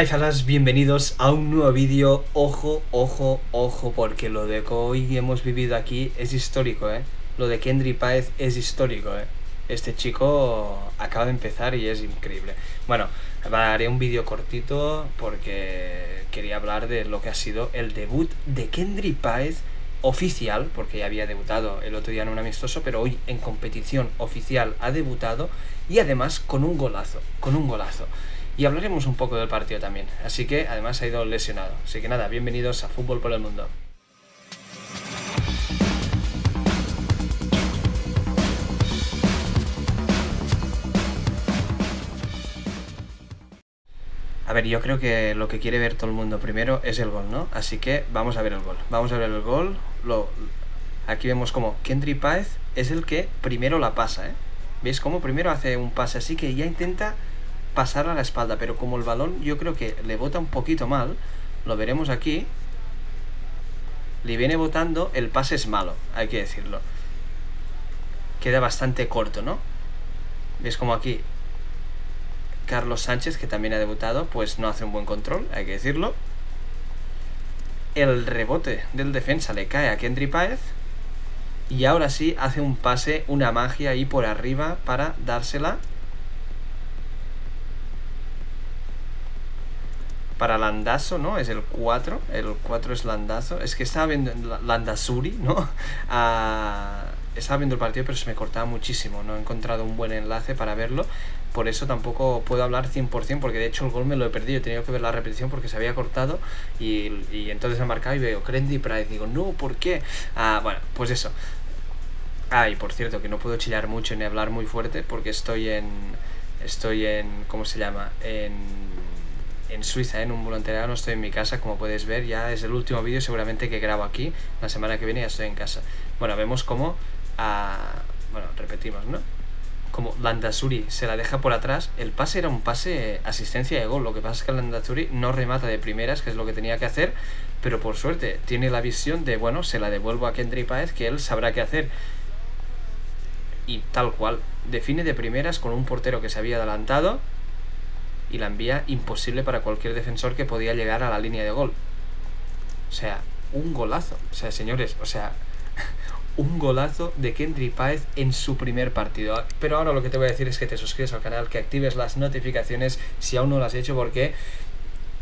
Hi fellas, bienvenidos a un nuevo vídeo. Ojo, ojo, ojo, porque lo de que hoy hemos vivido aquí es histórico, Lo de Kendry Páez es histórico, Este chico acaba de empezar y es increíble. Bueno, haré un vídeo cortito porque quería hablar de lo que ha sido el debut de Kendry Páez oficial, porque ya había debutado el otro día en un amistoso, pero hoy en competición oficial ha debutado y además con un golazo, Y hablaremos un poco del partido también, así que además ha ido lesionado. Así que nada, bienvenidos a Fútbol por el Mundo. A ver, yo creo que lo que quiere ver todo el mundo primero es el gol, ¿no? Así que vamos a ver el gol. Aquí vemos como Kendry Páez es el que primero la pasa, ¿Veis cómo primero hace un pase? Así que ya intenta pasar a la espalda, pero como el balón yo creo que le bota un poquito mal, lo veremos aquí, le viene botando, el pase es malo, hay que decirlo, queda bastante corto, ¿no? ¿Veis como aquí Carlos Sánchez, que también ha debutado, pues no hace un buen control, hay que decirlo? El rebote del defensa le cae a Kendry Páez y ahora sí hace un pase, una magia ahí por arriba para dársela para Landazo, ¿no? Es el 4. El 4 es Landazo. Es que estaba viendo Landazuri, ¿no? Estaba viendo el partido, pero se me cortaba muchísimo. No he encontrado un buen enlace para verlo. Por eso tampoco puedo hablar 100%, porque de hecho el gol me lo he perdido. He tenido que ver la repetición porque se había cortado. Y entonces ha marcado y veo Kendry Páez. Digo, no, ¿por qué? Bueno, pues eso. Y por cierto, que no puedo chillar mucho ni hablar muy fuerte porque estoy en... ¿Cómo se llama? En Suiza, en un voluntariado, no estoy en mi casa, como podéis ver, ya es el último vídeo seguramente que grabo aquí, la semana que viene ya estoy en casa. Bueno, vemos cómo, repetimos, ¿no? Como Landazuri se la deja por atrás, el pase era un pase asistencia de gol, lo que pasa es que Landazuri no remata de primeras, que es lo que tenía que hacer, pero por suerte tiene la visión de, bueno, se la devuelvo a Kendry Páez, que él sabrá qué hacer. Y tal cual, define de primeras con un portero que se había adelantado, y la envía imposible para cualquier defensor que podía llegar a la línea de gol. O sea, un golazo. O sea, señores, un golazo de Kendry Páez en su primer partido. Pero ahora lo que te voy a decir es que te suscribas al canal, que actives las notificaciones si aún no las has hecho, porque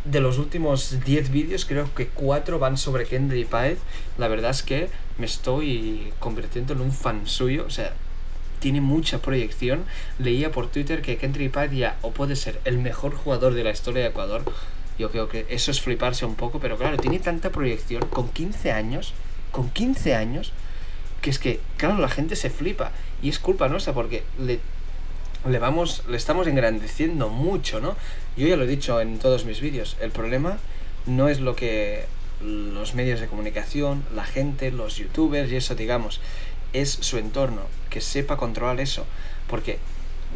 de los últimos 10 vídeos creo que 4 van sobre Kendry Páez. La verdad es que me estoy convirtiendo en un fan suyo, o sea, tiene mucha proyección. Leía por Twitter que Kendry Páez ya o puede ser el mejor jugador de la historia de Ecuador. Yo creo que eso es fliparse un poco, pero claro, tiene tanta proyección con 15 años, que es que, claro, la gente se flipa y es culpa nuestra porque le estamos engrandeciendo mucho, ¿no? Yo ya lo he dicho en todos mis vídeos, el problema no es lo que los medios de comunicación, la gente, los youtubers y eso, digamos, es su entorno, que sepa controlar eso, porque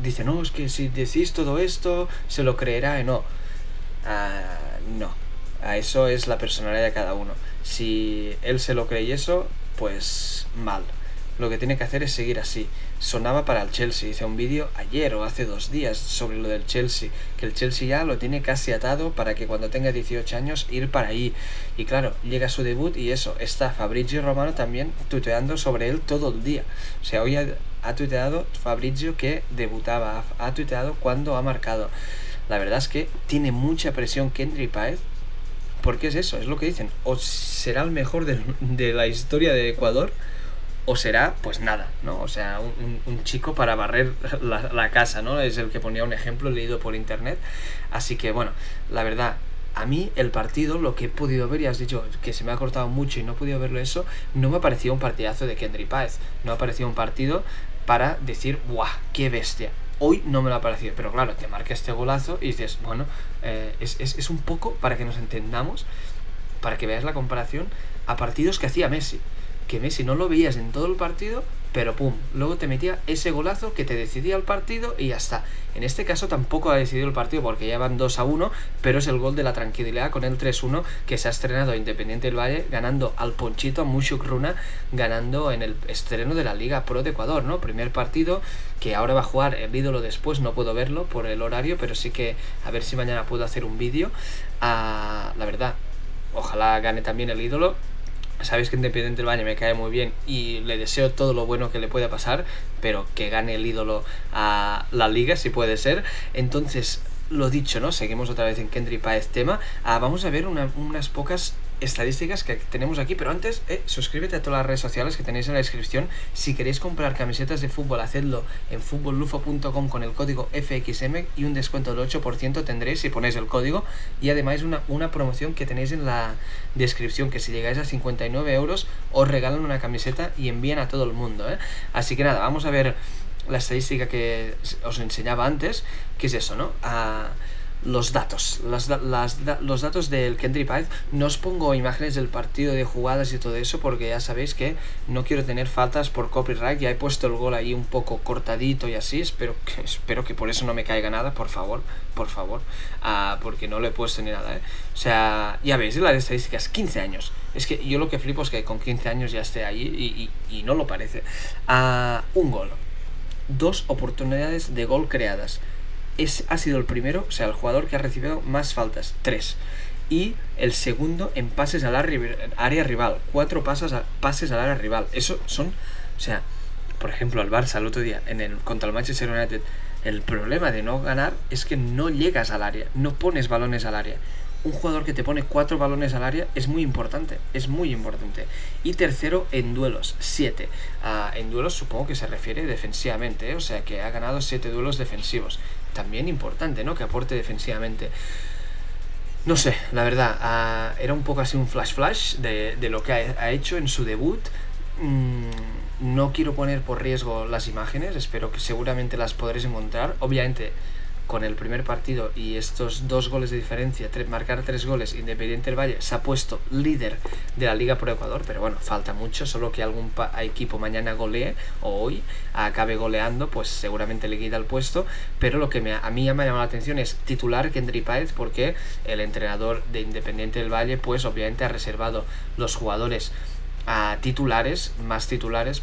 dice, no, es que si decís todo esto se lo creerá. No, eso es la personalidad de cada uno. Si él se lo cree eso, pues mal, lo que tiene que hacer es seguir así. Sonaba para el Chelsea, hice un vídeo ayer o hace 2 días sobre lo del Chelsea, que el Chelsea ya lo tiene casi atado para que cuando tenga 18 años ir para ahí. Y claro, llega su debut y eso, está Fabrizio Romano también tuiteando sobre él todo el día. O sea, hoy ha tuiteado Fabrizio que debutaba, ha tuiteado cuando ha marcado. La verdad es que tiene mucha presión Kendry Páez, porque es eso, es lo que dicen, o será el mejor de la historia de Ecuador, o será, pues nada, ¿no? O sea, un chico para barrer la casa, ¿no? Es el que ponía un ejemplo leído por internet. Así que, bueno, la verdad, a mí el partido, lo que he podido ver, ya has dicho que se me ha cortado mucho y no he podido verlo eso, no me ha parecido un partidazo de Kendry Páez. No me ha parecido un partido para decir, ¡buah, qué bestia! Hoy no me lo ha parecido, pero claro, te marca este golazo y dices, bueno, es un poco, para que nos entendamos, para que veas la comparación, a partidos que hacía Messi. Que Messi no lo veías en todo el partido pero pum, luego te metía ese golazo que te decidía el partido y ya está. En este caso tampoco ha decidido el partido porque ya van 2-1, pero es el gol de la tranquilidad con el 3-1 que se ha estrenado Independiente del Valle, ganando al Ponchito, a Mushuc Runa, ganando en el estreno de la Liga Pro de Ecuador, ¿no? Primer partido que ahora va a jugar el ídolo después, no puedo verlo por el horario, pero sí que a ver si mañana puedo hacer un vídeo. Ah, la verdad, ojalá gane también el ídolo. Sabéis que Independiente del Valle me cae muy bien y le deseo todo lo bueno que le pueda pasar, pero que gane el ídolo a la liga, si puede ser. Entonces, lo dicho, ¿no? Seguimos otra vez en Kendry Páez tema. Vamos a ver unas pocas estadísticas que tenemos aquí, pero antes suscríbete a todas las redes sociales que tenéis en la descripción. Si queréis comprar camisetas de fútbol, hacedlo en futbollufo.com con el código FXM y un descuento del 8% tendréis si ponéis el código, y además una promoción que tenéis en la descripción, que si llegáis a 59 € os regalan una camiseta y envían a todo el mundo, ¿eh? Así que nada, vamos a ver la estadística que os enseñaba antes, que es eso, ¿no? Los datos, los datos del Kendry Páez. No os pongo imágenes del partido, de jugadas y todo eso, porque ya sabéis que no quiero tener faltas por copyright. Ya he puesto el gol ahí un poco cortadito y así, espero que por eso no me caiga nada, por favor, porque no lo he puesto ni nada, ¿eh? O sea, ya veis, las estadísticas, 15 años. Es que yo lo que flipo es que con 15 años ya esté ahí y no lo parece. Un gol, dos oportunidades de gol creadas. Ha sido el primero, o sea, el jugador que ha recibido más faltas, 3. Y el segundo en pases al área rival, 4 pases al área rival. Eso son, o sea, por ejemplo, al Barça el otro día, contra el Manchester United, el problema de no ganar es que no llegas al área, no pones balones al área. Un jugador que te pone 4 balones al área es muy importante, es muy importante. Y tercero en duelos, 7. En duelos supongo que se refiere defensivamente, ¿eh? O sea, que ha ganado 7 duelos defensivos. También importante, ¿no? Que aporte defensivamente. No sé, la verdad, era un poco así un flash de lo que ha hecho en su debut. No quiero poner por riesgo las imágenes, espero que seguramente las podréis encontrar. Obviamente, con el primer partido y estos 2 goles de diferencia, marcar 3 goles, Independiente del Valle se ha puesto líder de la Liga Pro Ecuador, pero bueno, falta mucho, solo que algún equipo mañana golee, o hoy acabe goleando, pues seguramente le quita el puesto. Pero lo que a mí ya me ha llamado la atención es titular Kendry Páez, porque el entrenador de Independiente del Valle pues obviamente ha reservado los jugadores titulares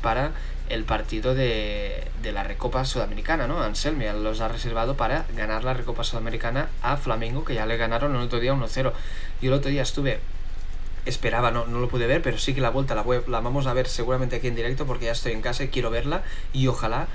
para el partido de la Recopa Sudamericana, ¿no? Anselmi los ha reservado para ganar la Recopa Sudamericana a Flamengo, que ya le ganaron el otro día 1-0. Yo el otro día esperaba, no lo pude ver, pero sí que la vuelta la vamos a ver seguramente aquí en directo, porque ya estoy en casa y quiero verla, y ojalá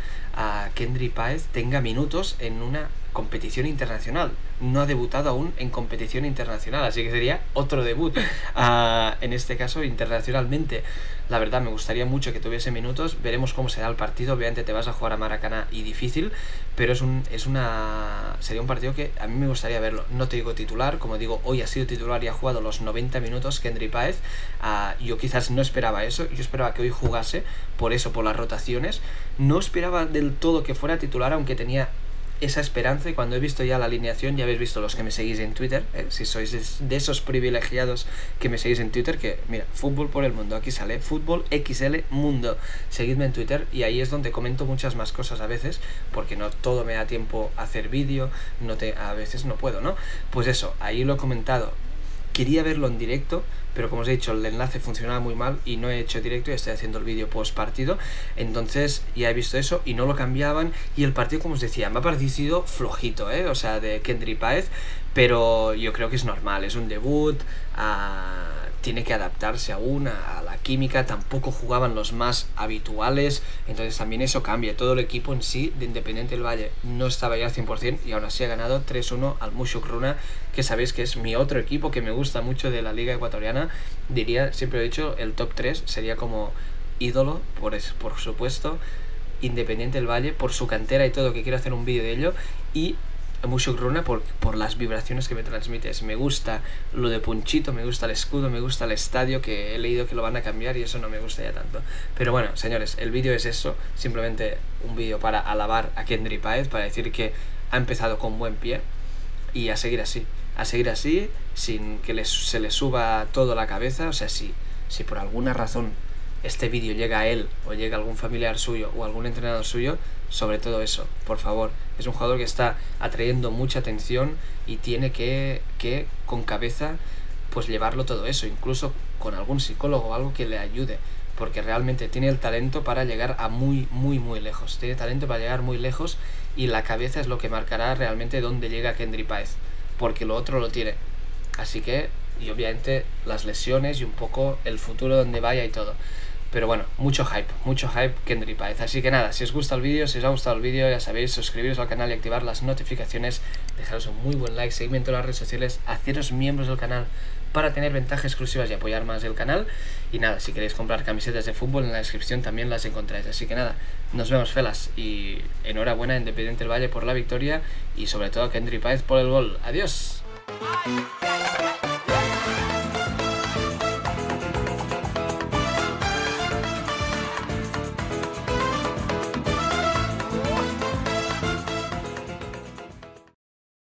Kendry Páez tenga minutos en una competición internacional. No ha debutado aún en competición internacional, así que sería otro debut, en este caso internacionalmente. La verdad, me gustaría mucho que tuviese minutos. Veremos cómo será el partido. Obviamente te vas a jugar a Maracaná y difícil, pero sería un partido que a mí me gustaría verlo. No te digo titular, como digo, hoy ha sido titular y ha jugado los 90 minutos Kendry Páez. Yo quizás no esperaba eso, yo esperaba que hoy jugase, por eso, por las rotaciones. No esperaba del todo que fuera titular, aunque tenía esa esperanza, y cuando he visto ya la alineación, ya habéis visto los que me seguís en Twitter, si sois de esos privilegiados que me seguís en Twitter, que mira, Fútbol por el Mundo, aquí sale Fútbol XL Mundo, seguidme en Twitter, y ahí es donde comento muchas más cosas a veces, porque no todo me da tiempo a hacer vídeo, a veces no puedo, ¿no? Pues eso, ahí lo he comentado. Quería verlo en directo, pero como os he dicho, el enlace funcionaba muy mal y no he hecho directo y estoy haciendo el vídeo post partido. Entonces ya he visto eso y no lo cambiaban. Y el partido, como os decía, me ha parecido flojito, ¿eh? O sea, de Kendry Páez, pero yo creo que es normal, es un debut, tiene que adaptarse aún a la química, tampoco jugaban los más habituales, entonces también eso cambia. Todo el equipo en sí de Independiente del Valle no estaba ya al 100% y aún así ha ganado 3-1 al Mushuc Runa, que sabéis que es mi otro equipo que me gusta mucho de la Liga Ecuatoriana. Diría, siempre lo he dicho, el top 3 sería como ídolo, por supuesto, Independiente del Valle, por su cantera y todo, que quiero hacer un vídeo de ello, y Mushuc Runa por las vibraciones que me transmites. Me gusta lo de Ponchito, me gusta el escudo, me gusta el estadio, que he leído que lo van a cambiar y eso no me gusta ya tanto. Pero bueno, señores, el vídeo es eso, simplemente un vídeo para alabar a Kendry Páez, para decir que ha empezado con buen pie y a seguir así, sin que se le suba todo a la cabeza. O sea, si por alguna razón este vídeo llega a él o llega a algún familiar suyo o algún entrenador suyo, sobre todo eso, por favor. Es un jugador que está atrayendo mucha atención y tiene que con cabeza, pues llevarlo todo eso, incluso con algún psicólogo o algo que le ayude, porque realmente tiene el talento para llegar a muy lejos, tiene talento para llegar muy lejos, y la cabeza es lo que marcará realmente dónde llega Kendry Páez, porque lo otro lo tiene. Así que, y obviamente las lesiones y un poco el futuro donde vaya y todo. Pero bueno, mucho hype Kendry Páez. Así que nada, si os gusta el vídeo, si os ha gustado el vídeo, ya sabéis, suscribiros al canal y activar las notificaciones, dejaros un muy buen like, seguidme en todas las redes sociales, haceros miembros del canal para tener ventajas exclusivas y apoyar más el canal. Y nada, si queréis comprar camisetas de fútbol, en la descripción también las encontráis. Así que nada, nos vemos, felas, y enhorabuena a Independiente del Valle por la victoria, y sobre todo a Kendry Páez por el gol. ¡Adiós!